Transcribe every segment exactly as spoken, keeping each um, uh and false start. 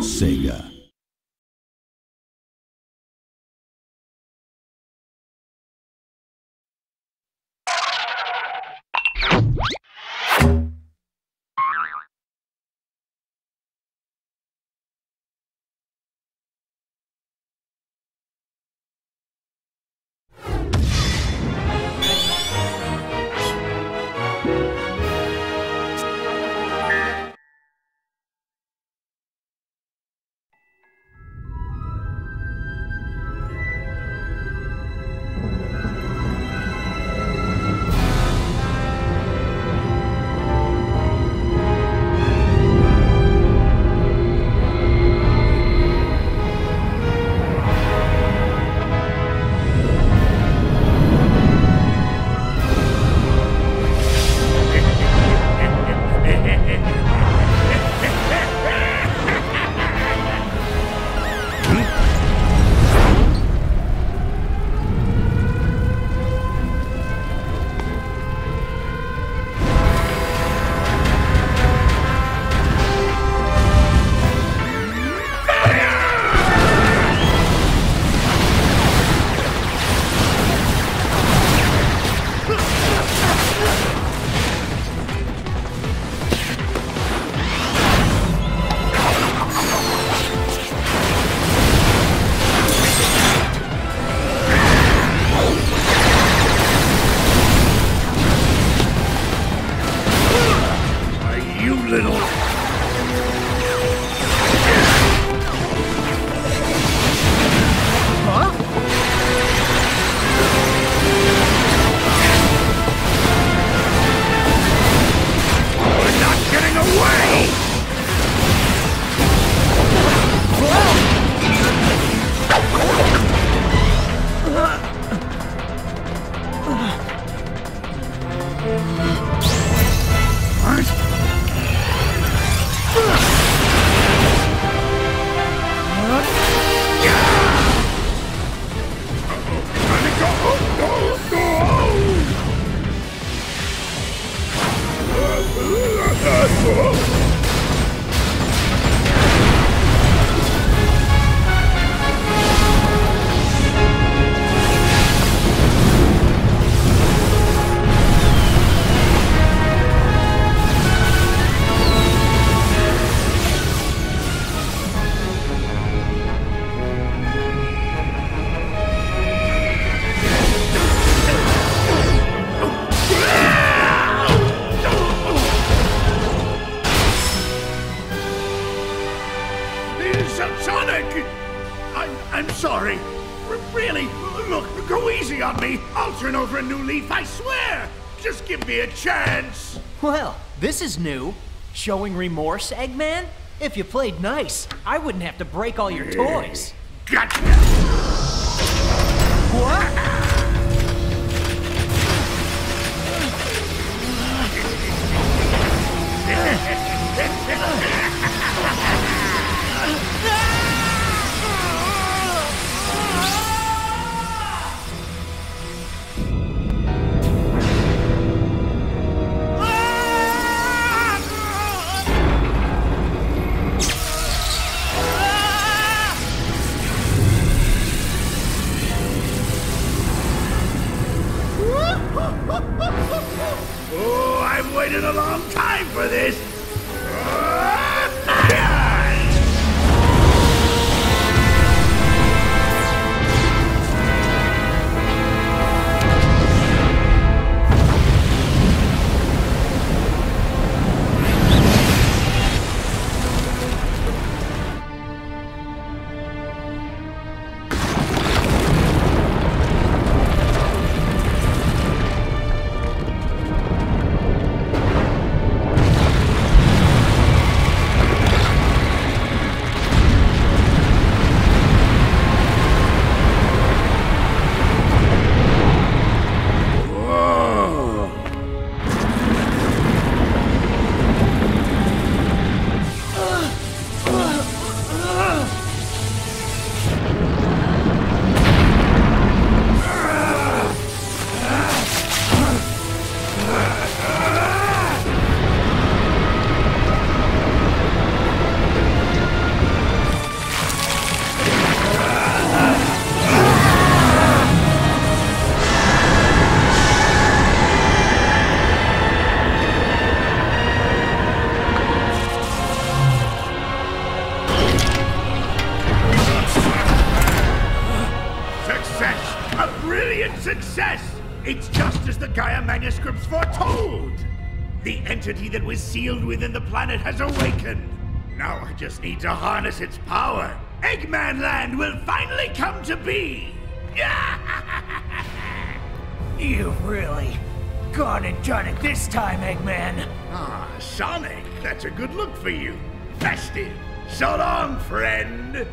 Sega. Chance! Well, this is new. Showing remorse, Eggman? If you played nice, I wouldn't have to break all your toys. Gotcha! What? Yes! It's just as the Gaia manuscripts foretold! The entity that was sealed within the planet has awakened! Now I just need to harness its power! Eggman Land will finally come to be! You've really gone and done it this time, Eggman! Ah, Sonic, that's a good look for you. Festive! So long, friend!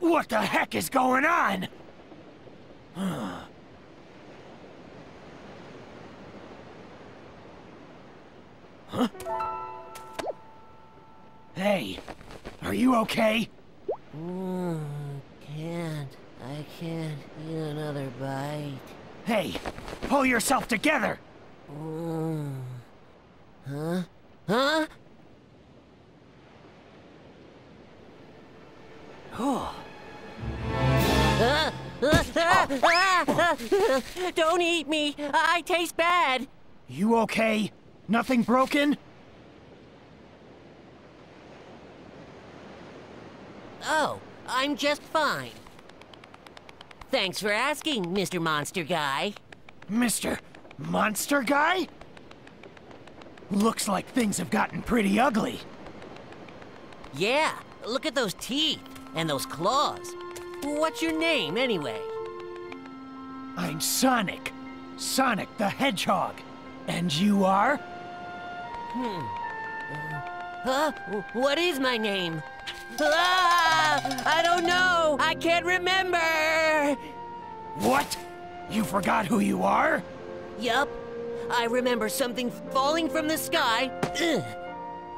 What the heck is going on? Huh? Hey, are you okay? Mm, can't. I can't eat another bite. Hey, pull yourself together! Mm. Huh? Huh? Oh. Uh, uh, uh, uh, uh, uh, don't eat me! I taste bad! You okay? Nothing broken? Oh, I'm just fine. Thanks for asking, Mister Monster Guy. Mister Monster Guy? Looks like things have gotten pretty ugly. Yeah, look at those teeth and those claws. What's your name, anyway? I'm Sonic. Sonic the Hedgehog. And you are? Hmm. Uh, huh? What is my name? Ah! I don't know! I can't remember! What? You forgot who you are? Yup. I remember something falling from the sky,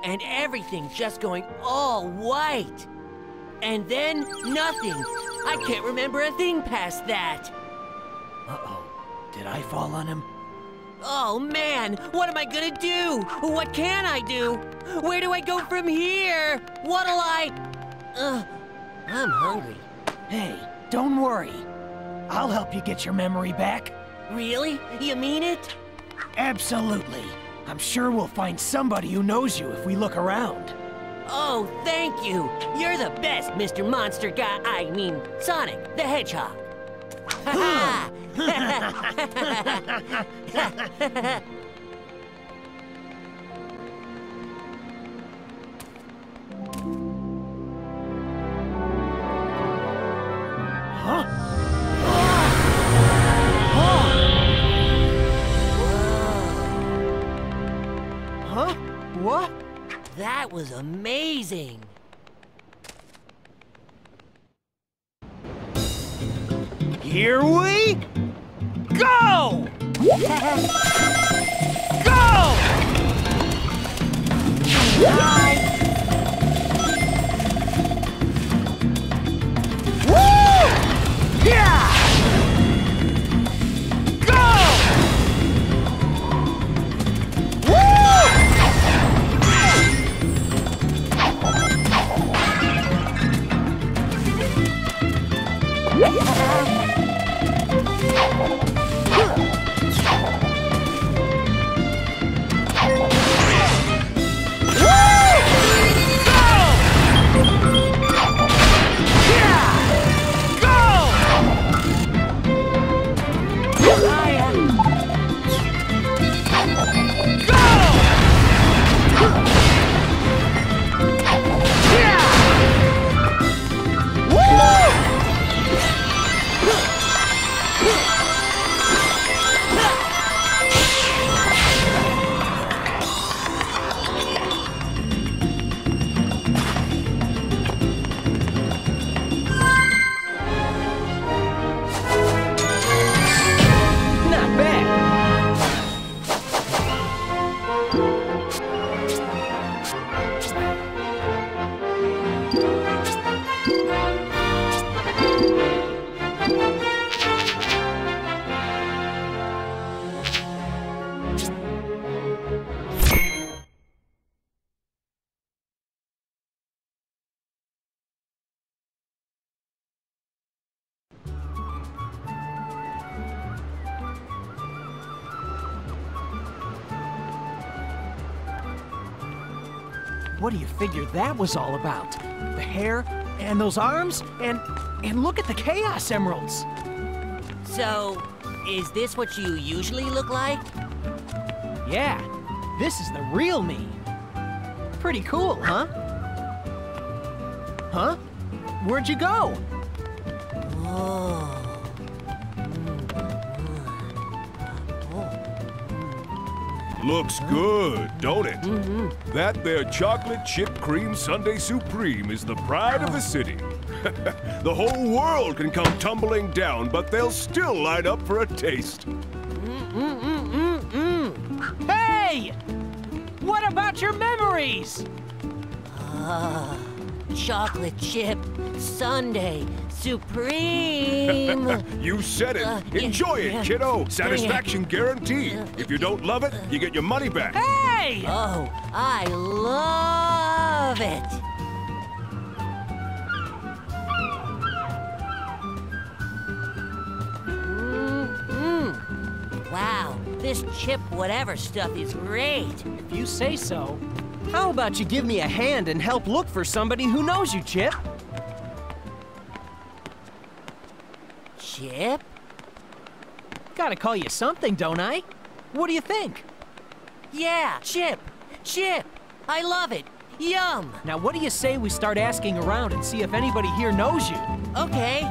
and everything just going all white. And then, nothing. I can't remember a thing past that. Uh-oh. Did I fall on him? Oh, man! What am I gonna do? What can I do? Where do I go from here? What'll I... Ugh. I'm hungry. Hey, don't worry. I'll help you get your memory back. Really? You mean it? Absolutely. I'm sure we'll find somebody who knows you if we look around. Oh, thank you! You're the best, Mister Monster Guy. I mean, Sonic the Hedgehog. Ha ha! That was amazing! Here we go! Go! Hi! Woo! Yeah! Yeah! What do you figure that was all about? The hair, and those arms, and... and look at the Chaos Emeralds! So, is this what you usually look like? Yeah, this is the real me. Pretty cool, huh? Huh? Where'd you go? Oh. Looks good, don't it? Mm-hmm. That there chocolate chip cream Sundae Supreme is the pride of the city. The whole world can come tumbling down, but they'll still line up for a taste. Mm-mm-mm-mm-mm. Hey! What about your memories? Uh, chocolate chip, Sundae Supreme. You said it. Uh, Enjoy yeah, it, yeah. kiddo. Satisfaction yeah. guaranteed. Uh, if you don't love it, you get your money back. Hey! Oh, I love it. Wow, this chip whatever stuff is great. If you say so. How about you give me a hand and help look for somebody who knows you, Chip? Chip? Gotta call you something, don't I? What do you think? Yeah, Chip. Chip. I love it. Yum. Now what do you say we start asking around and see if anybody here knows you? Okay.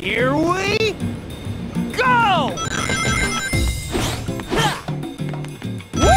Here we go! Woo!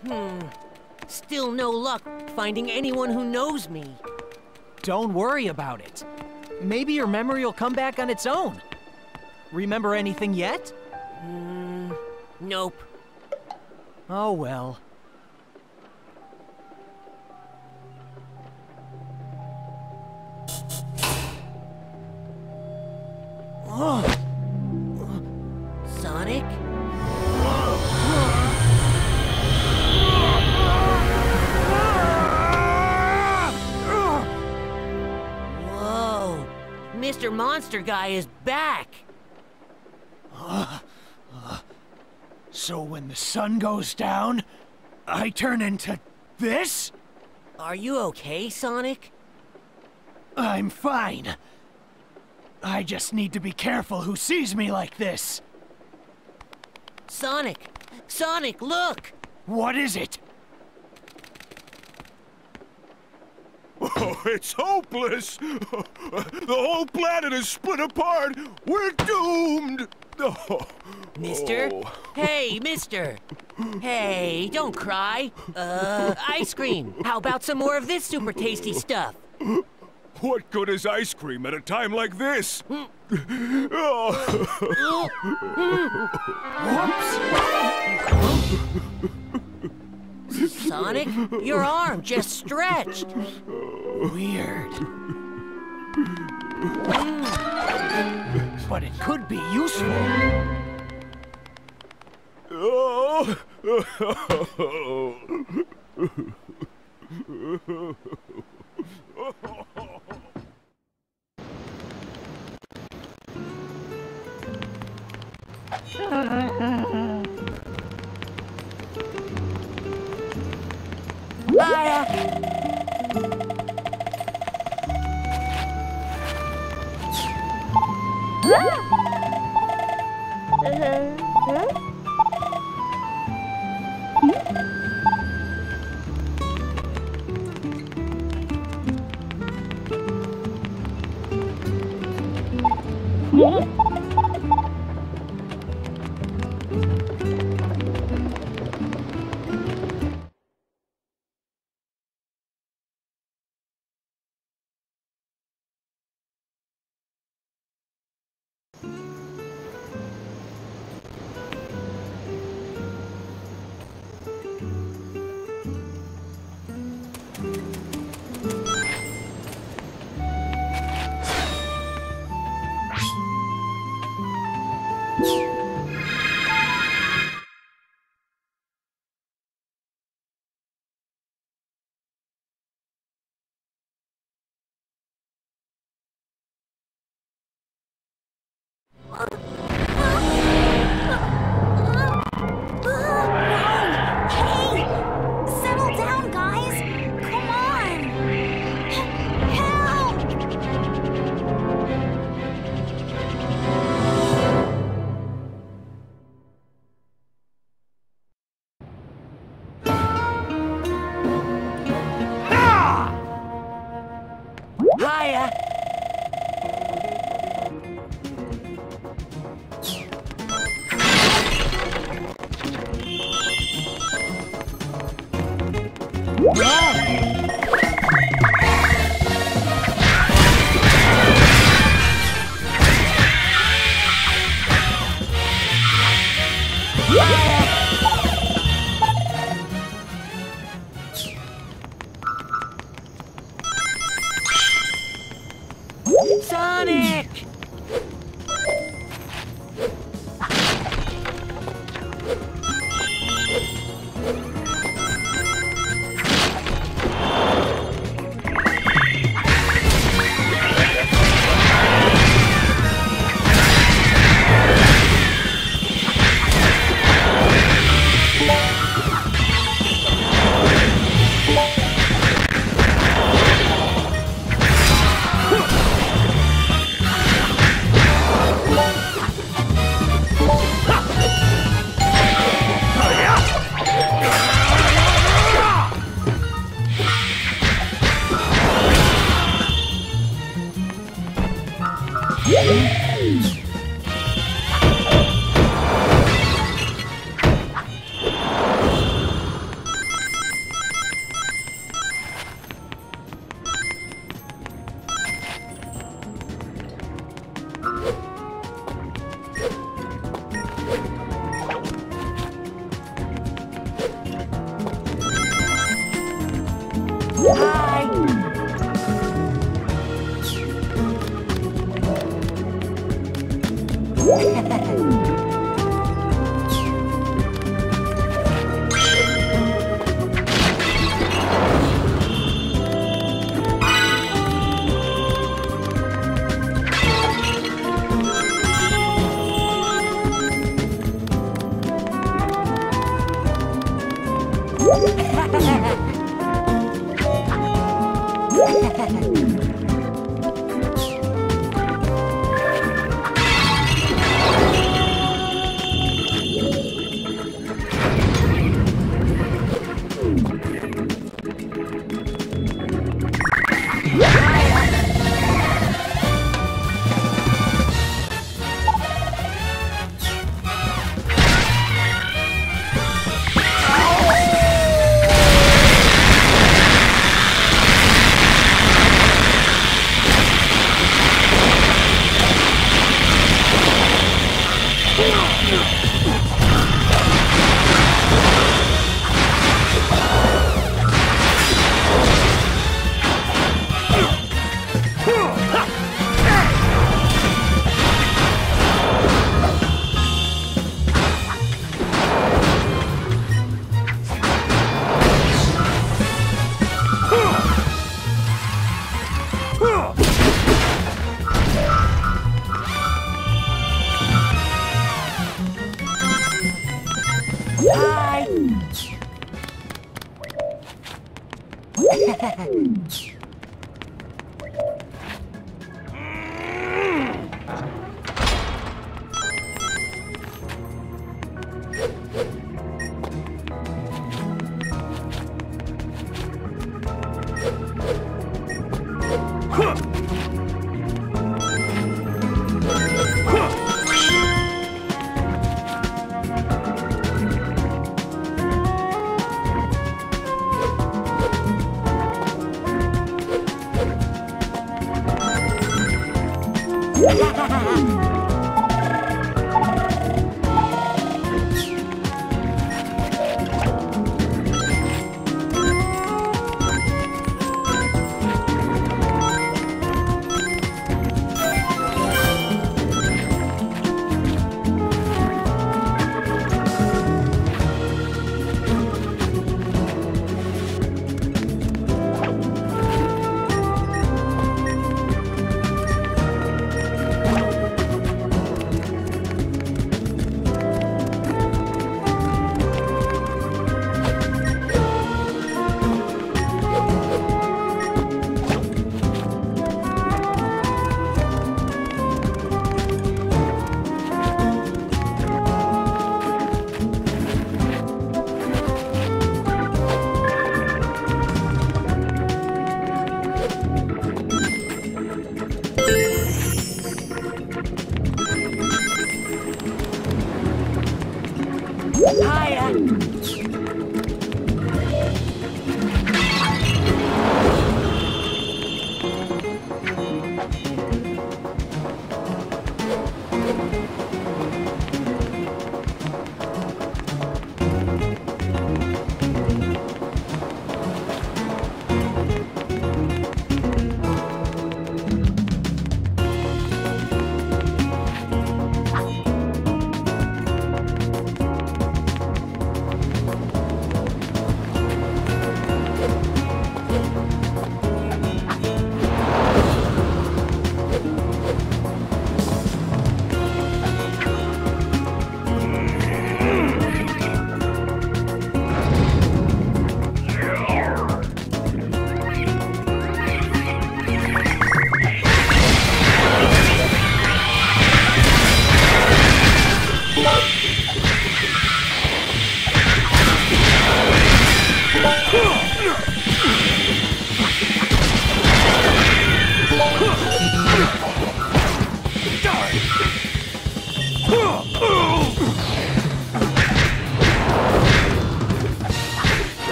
Hmm. Still no luck finding anyone who knows me. Don't worry about it. Maybe your memory will come back on its own. Remember anything yet? Mm, nope. Oh well. Oh. Sonic? Mister Monster Guy is back! Uh, uh, so when the sun goes down, I turn into this? Are you okay, Sonic? I'm fine. I just need to be careful who sees me like this. Sonic! Sonic, look! What is it? Oh, it's hopeless! The whole planet is split apart! We're doomed! No. Mister? Oh. Hey, mister. Hey, don't cry. Uh, ice cream. How about some more of this super tasty stuff? What good is ice cream at a time like this? Mm. Oh. Whoops! Sonic, your arm just stretched. Weird. Mm. But it could be useful. Oh. I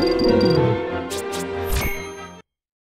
Thank you.